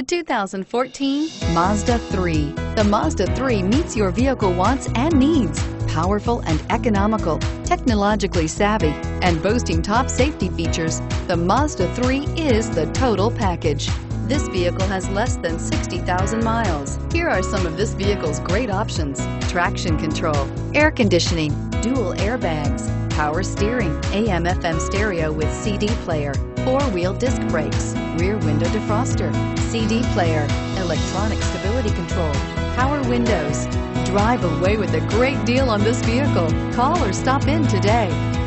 The 2014 Mazda 3. The Mazda 3 meets your vehicle wants and needs. Powerful and economical, technologically savvy, and boasting top safety features, the Mazda 3 is the total package. This vehicle has less than 60,000 miles. Here are some of this vehicle's great options: traction control, air conditioning, dual airbags, power steering, AM/FM stereo with CD player, four-wheel disc brakes, rear window defroster, CD player, electronic stability control, power windows. Drive away with a great deal on this vehicle. Call or stop in today.